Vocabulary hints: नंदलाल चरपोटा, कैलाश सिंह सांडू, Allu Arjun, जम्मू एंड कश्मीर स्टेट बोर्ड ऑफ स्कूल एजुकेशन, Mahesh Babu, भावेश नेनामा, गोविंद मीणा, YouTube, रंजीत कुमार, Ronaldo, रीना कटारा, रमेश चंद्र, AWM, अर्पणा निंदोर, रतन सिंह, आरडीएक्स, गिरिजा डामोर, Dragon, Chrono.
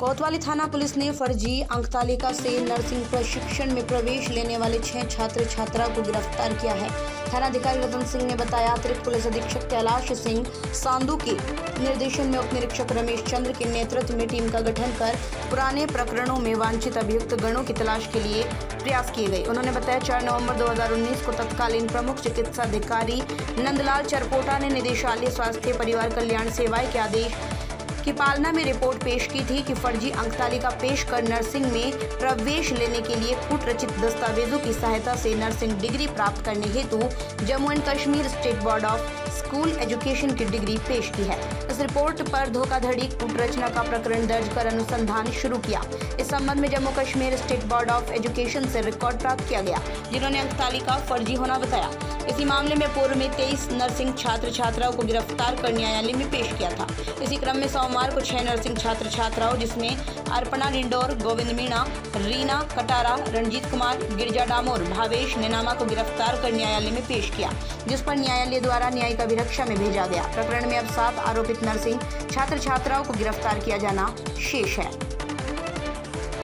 कोतवाली थाना पुलिस ने फर्जी अंकतालिका से नर्सिंग प्रशिक्षण में प्रवेश लेने वाले 6 छात्र छात्रा को गिरफ्तार किया है। थानाधिकारी रतन सिंह ने बताया, अतिरिक्त पुलिस अधीक्षक कैलाश सिंह सांडू के निर्देशन में उप निरीक्षक रमेश चंद्र के नेतृत्व में टीम का गठन कर पुराने प्रकरणों में वांछित अभियुक्त गणों की तलाश के लिए प्रयास किए गए। उन्होंने बताया 4 नवंबर 2019 को तत्कालीन प्रमुख चिकित्सा अधिकारी नंदलाल चरपोटा ने निदेशालय स्वास्थ्य परिवार कल्याण सेवाएं के आदेश की पालना में रिपोर्ट पेश की थी कि फर्जी अंकतालिका पेश कर नर्सिंग में प्रवेश लेने के लिए कूट रचित दस्तावेजों की सहायता से नर्सिंग डिग्री प्राप्त करने हेतु जम्मू एंड कश्मीर स्टेट बोर्ड ऑफ स्कूल एजुकेशन की डिग्री पेश की है। इस रिपोर्ट पर धोखाधड़ी कूट रचना का प्रकरण दर्ज कर अनुसंधान शुरू किया। इस संबंध में Jammu Kashmir state board of education से रिकॉर्ड प्राप्त किया गया, जिन्होंने अंकतालिका फर्जी होना बताया। इसी मामले में पूर्व में 23 नर्सिंग छात्र छात्राओं को गिरफ्तार कर न्यायालय में पेश किया था। इसी क्रम में सोमवार को 6 नर्सिंग छात्र छात्राओं जिसमें अर्पणा निंदोर, गोविंद मीणा, रीना कटारा, रंजीत कुमार, गिरिजा डामोर, भावेश नेनामा को गिरफ्तार कर न्यायालय में पेश किया, जिस पर न्यायालय द्वारा न्यायिक अभिरक्षा में भेजा गया। प्रकरण में अब 7 आरोपित नर्सिंग छात्र छात्राओं को गिरफ्तार किया जाना शेष है।